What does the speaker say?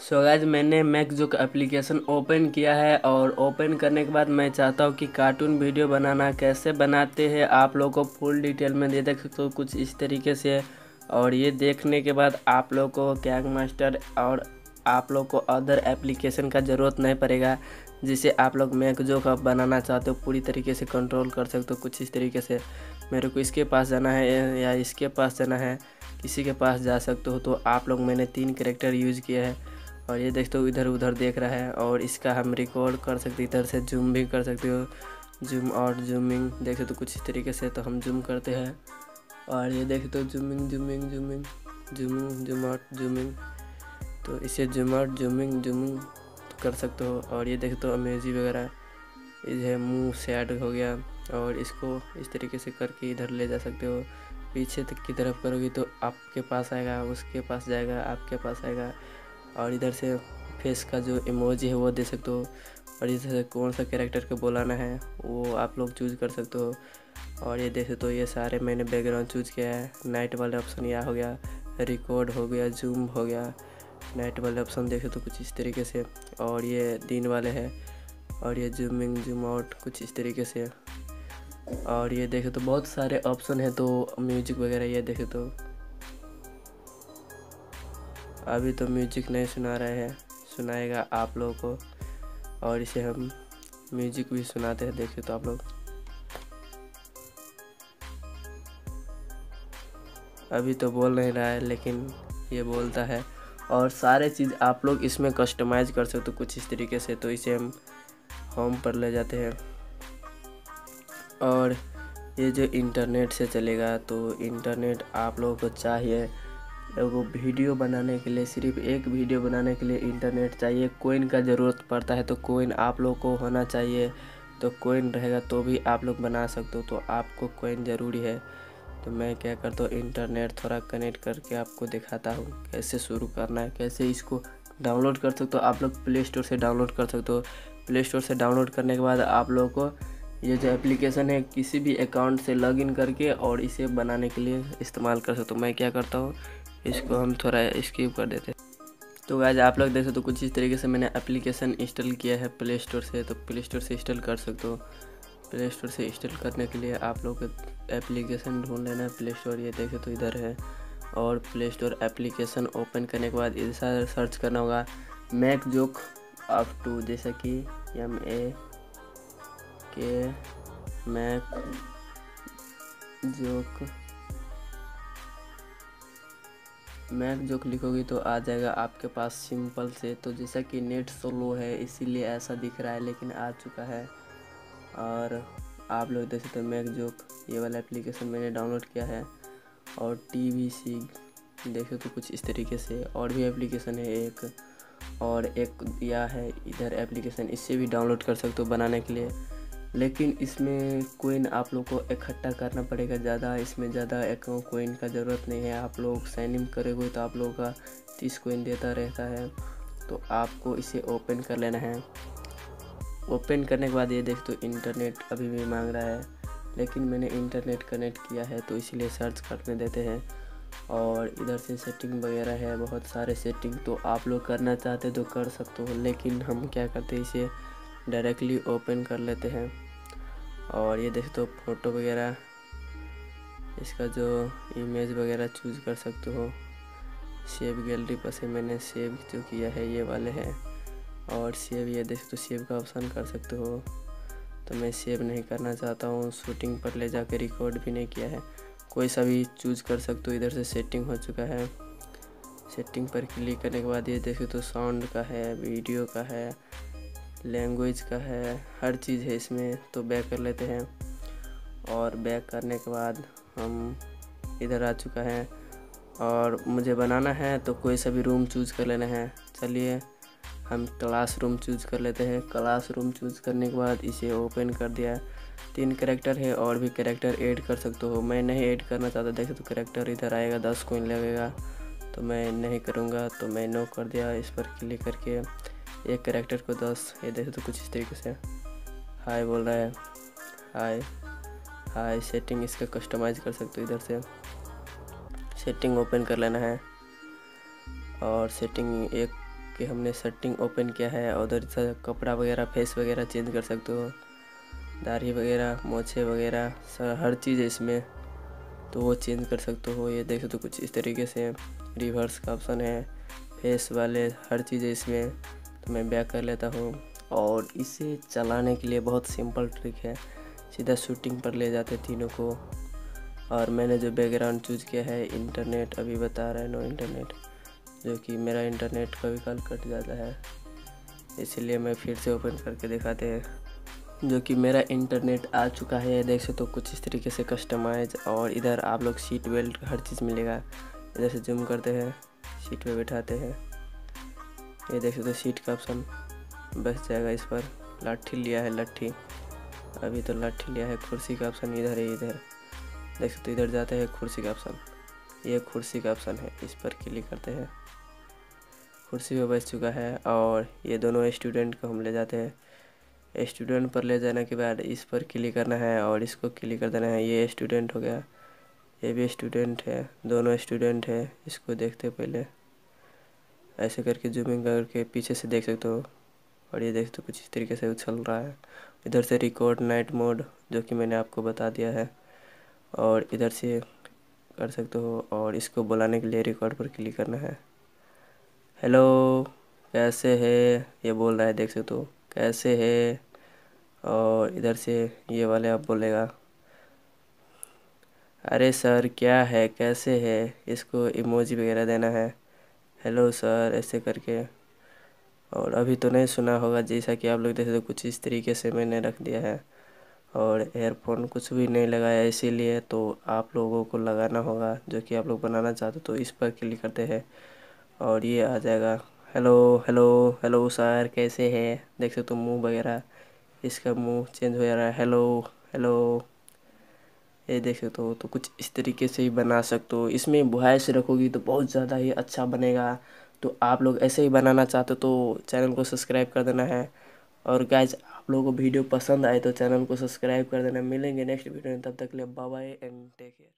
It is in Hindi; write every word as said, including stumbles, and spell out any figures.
सो so गाइस, मैंने मेक जोक एप्लीकेशन ओपन किया है और ओपन करने के बाद मैं चाहता हूँ कि कार्टून वीडियो बनाना कैसे बनाते हैं आप लोगों को फुल डिटेल में दे देख सकते हो कुछ इस तरीके से। और ये देखने के बाद आप लोग को कैग मास्टर और आप लोग को अदर एप्लीकेशन का ज़रूरत नहीं पड़ेगा, जिसे आप लोग मेक जोक आप बनाना चाहते हो पूरी तरीके से कंट्रोल कर सकते हो कुछ इस तरीके से। मेरे को इसके पास जाना है या इसके पास जाना है, किसी के पास जा सकते हो। तो आप लोग मैंने तीन कैरेक्टर यूज़ किया है और ये देखते हो इधर उधर देख रहा है और इसका हम रिकॉर्ड कर सकते हैं, इधर से जूम भी कर सकते हो, जूम और जूमिंग देख सकते हो कुछ इस तरीके से। तो हम जूम करते हैं और ये देखते हो zooming zooming zooming zooming zoom out zooming, तो इसे जूम आउट जूमिंग जूमिंग कर सकते हो। और ये देखते हो अमेजी वगैरह, इधर मुँह सेट हो गया और इसको इस तरीके से करके इधर ले जा सकते हो। पीछे तक की तरफ करोगे तो आपके पास आएगा, उसके पास जाएगा, आपके पास आएगा। और इधर से फेस का जो इमोजी है वो दे सकते हो और इधर से कौन सा कैरेक्टर को बुलाना है वो आप लोग चूज़ कर सकते हो। और ये देख सकते हो तो ये सारे मैंने बैकग्राउंड चूज़ किया है। नाइट वाला ऑप्शन यह हो गया, रिकॉर्ड हो गया, जूम हो गया, नाइट वाले ऑप्शन देख सकते हो कुछ इस तरीके से। और ये दिन वाले है और ये जूमिंग जूम आउट कुछ इस तरीके से। और ये देख सकते हो बहुत सारे ऑप्शन है। तो म्यूजिक वगैरह ये देख सकते हो, अभी तो म्यूजिक नहीं सुना रहे हैं, सुनाएगा आप लोगों को। और इसे हम म्यूजिक भी सुनाते हैं, देखिए तो आप लोग अभी तो बोल नहीं रहा है लेकिन ये बोलता है। और सारे चीज़ आप लोग इसमें कस्टमाइज कर सकते हो कुछ इस तरीके से। तो इसे हम होम पर ले जाते हैं और ये जो इंटरनेट से चलेगा। तो इंटरनेट आप लोगों को चाहिए एगो वीडियो बनाने के लिए, सिर्फ एक वीडियो बनाने के लिए इंटरनेट चाहिए। कोइन का ज़रूरत पड़ता है तो कोइन आप लोग को होना चाहिए। तो कोइन रहेगा तो भी आप लोग बना सकते हो, तो आपको कोइन ज़रूरी है। तो मैं क्या करता हूँ इंटरनेट थोड़ा कनेक्ट करके आपको दिखाता हूँ कैसे शुरू करना है, कैसे इसको डाउनलोड कर सकते हो। आप लोग प्ले स्टोर से डाउनलोड कर सकते हो। प्ले स्टोर से डाउनलोड करने के बाद आप लोग को ये जो एप्लीकेशन है किसी भी अकाउंट से लॉगिन करके और इसे बनाने के लिए इस्तेमाल कर सकते हो। मैं क्या करता हूँ इसको हम थोड़ा स्किप कर देते हैं। तो गाइस, आप लोग देख सकते हो कुछ इस तरीके से मैंने एप्लीकेशन इंस्टॉल किया है प्ले स्टोर से। तो प्ले स्टोर से इंस्टॉल कर सकते हो। प्ले स्टोर से इंस्टॉल करने के लिए आप लोग एप्लीकेशन ढूंढ लेना है। प्ले स्टोर ये देख सकते हो इधर है। और प्ले स्टोर एप्लीकेशन ओपन करने के बाद इधर सर्च करना होगा मेक जोक ऑफ टू, जैसे कि एम ए के मेक जोक मैक जोक लिखोगे तो आ जाएगा आपके पास सिंपल से। तो जैसा कि नेट स्लो है इसीलिए ऐसा दिख रहा है, लेकिन आ चुका है। और आप लोग देख सकते हो मैक जोक ये वाला एप्लीकेशन मैंने डाउनलोड किया है। और टीवी सी देख सकते हो कुछ इस तरीके से। और भी एप्लीकेशन है एक, और एक यह है इधर एप्लीकेशन, इससे भी डाउनलोड कर सकते हो बनाने के लिए। लेकिन इसमें कोइन आप लोग को इकट्ठा करना पड़ेगा ज़्यादा, इसमें ज़्यादा अकाउंट कोइन का ज़रूरत नहीं है। आप लोग साइन इन करोगे तो आप लोगों का तीस कोइन देता रहता है। तो आपको इसे ओपन कर लेना है। ओपन करने के बाद ये देख तो इंटरनेट अभी भी मांग रहा है, लेकिन मैंने इंटरनेट कनेक्ट किया है तो इसीलिए सर्च करने देते हैं। और इधर से सेटिंग वगैरह है, बहुत सारे सेटिंग। तो आप लोग करना चाहते तो कर सकते हो, लेकिन हम क्या करते इसे डायरेक्टली ओपन कर लेते हैं। और ये देख तो फोटो वगैरह, इसका जो इमेज वगैरह चूज़ कर सकते हो। सेव गैलरी पर से मैंने सेव जो किया है ये वाले है। और सेव ये देख तो सेव का ऑप्शन कर सकते हो। तो मैं सेव नहीं करना चाहता हूँ, शूटिंग पर ले जाकर रिकॉर्ड भी नहीं किया है। कोई सा भी चूज़ कर सकते हो। इधर से सेटिंग हो चुका है। सेटिंग पर क्लिक करने के बाद ये देखे तो साउंड का है, वीडियो का है, लैंग्वेज का है, हर चीज़ है इसमें। तो बैक कर लेते हैं। और बैक करने के बाद हम इधर आ चुका है। और मुझे बनाना है तो कोई सा भी रूम चूज़ कर लेना है। चलिए हम क्लासरूम चूज़ कर लेते हैं। क्लासरूम चूज़ करने के बाद इसे ओपन कर दिया। तीन कैरेक्टर है और भी कैरेक्टर ऐड कर सकते हो। मैं नहीं ऐड करना चाहता। देखो तो कैरेक्टर इधर आएगा, दस कोइन लगेगा, तो मैं नहीं करूँगा। तो मैं नो कर दिया। इस पर क्लिक करके एक कैरेक्टर को दस, ये देखे तो कुछ इस तरीके से। हाय बोल रहा है, हाय हाय। सेटिंग इसका कस्टमाइज कर सकते हो। इधर से सेटिंग ओपन कर लेना है। और सेटिंग एक के हमने सेटिंग ओपन किया है। उधर से कपड़ा वगैरह फेस वगैरह चेंज कर सकते हो, दाढ़ी वगैरह, मोछे वगैरह, सर हर चीज़ है इसमें, तो वो चेंज कर सकते हो। ये देख सकते हो कुछ इस तरीके से रिवर्स का ऑप्शन है, फेस वाले हर चीज़ है इसमें। तो मैं बैक कर लेता हूँ। और इसे चलाने के लिए बहुत सिंपल ट्रिक है, सीधा शूटिंग पर ले जाते तीनों को। और मैंने जो बैकग्राउंड चूज़ किया है इंटरनेट, अभी बता रहा है नो इंटरनेट, जो कि मेरा इंटरनेट कभी कल कट जाता है, इसलिए मैं फिर से ओपन करके दिखाते हैं। जो कि मेरा इंटरनेट आ चुका है, देख सकते हो कुछ इस तरीके से कस्टमाइज। और इधर आप लोग सीट बेल्ट हर चीज़ मिलेगा। इधर से जूम करते हैं, सीट पे बैठाते हैं, ये देख सकते हो सीट का ऑप्शन बस जाएगा इस पर। लाठी लिया है, लाठी अभी तो लाठी लिया है। कुर्सी का ऑप्शन इधर है, इधर देख सकते हो। इधर जाते हैं कुर्सी का ऑप्शन, ये कुर्सी का ऑप्शन है, इस पर क्लिक करते हैं। कुर्सी पे बैठ चुका है। और ये दोनों स्टूडेंट को हम ले जाते हैं। स्टूडेंट पर ले जाने के बाद इस पर क्लिक करना है और इसको क्लिक कर देना है। ये स्टूडेंट हो गया, ये भी स्टूडेंट है, दोनों स्टूडेंट है। इसको देखते पहले ऐसे करके जूमिंग करके पीछे से देख सकते हो। और ये देख सकते हो कुछ इस तरीके से उछल रहा है। इधर से रिकॉर्ड नाइट मोड, जो कि मैंने आपको बता दिया है, और इधर से कर सकते हो। और इसको बुलाने के लिए रिकॉर्ड पर क्लिक करना है। हेलो कैसे है, ये बोल रहा है, देख सकते हो कैसे है। और इधर से ये वाले आप बोलेगा अरे सर क्या है, कैसे है। इसको इमोजी वगैरह देना है, हेलो सर ऐसे करके। और अभी तो नहीं सुना होगा, जैसा कि आप लोग देख सकते हो कुछ इस तरीके से मैंने रख दिया है। और एयरफोन कुछ भी नहीं लगाया, इसीलिए तो आप लोगों को लगाना होगा, जो कि आप लोग बनाना चाहते हो। तो इस पर क्लिक करते हैं और ये आ जाएगा हेलो हेलो हेलो सर कैसे है। देख सकते हो तो मुंह वगैरह इसका मुंह चेंज हो जा रहा है, हेलो हेलो, ये देख सकते हो। तो कुछ इस तरीके से ही बना सकते हो। इसमें वॉइस रखोगी तो बहुत ज़्यादा ही अच्छा बनेगा। तो आप लोग ऐसे ही बनाना चाहते हो तो चैनल को सब्सक्राइब कर देना है। और गाइज आप लोगों को वीडियो पसंद आए तो चैनल को सब्सक्राइब कर देना। मिलेंगे नेक्स्ट वीडियो में, तब तक के लिए bye bye and take care.